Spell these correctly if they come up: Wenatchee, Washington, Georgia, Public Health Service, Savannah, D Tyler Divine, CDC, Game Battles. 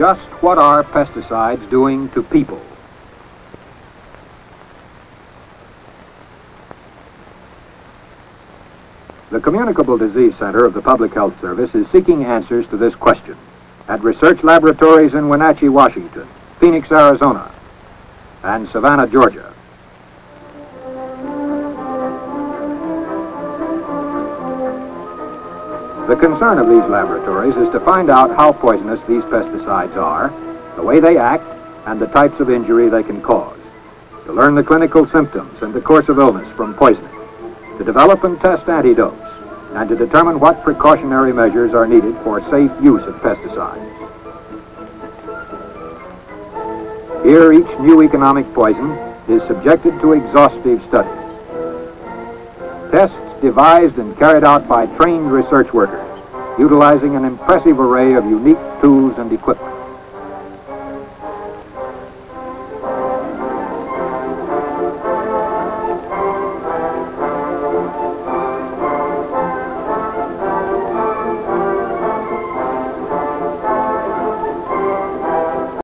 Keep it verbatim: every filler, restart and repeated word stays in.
Just what are pesticides doing to people? The Communicable Disease Center of the Public Health Service is seeking answers to this question at research laboratories in Wenatchee, Washington, Phoenix, Arizona, and Savannah, Georgia. The concern of these laboratories is to find out how poisonous these pesticides are, the way they act, and the types of injury they can cause, to learn the clinical symptoms and the course of illness from poisoning, to develop and test antidotes, and to determine what precautionary measures are needed for safe use of pesticides. Here, each new economic poison is subjected to exhaustive studies. Tests devised and carried out by trained research workers, utilizing an impressive array of unique tools and equipment.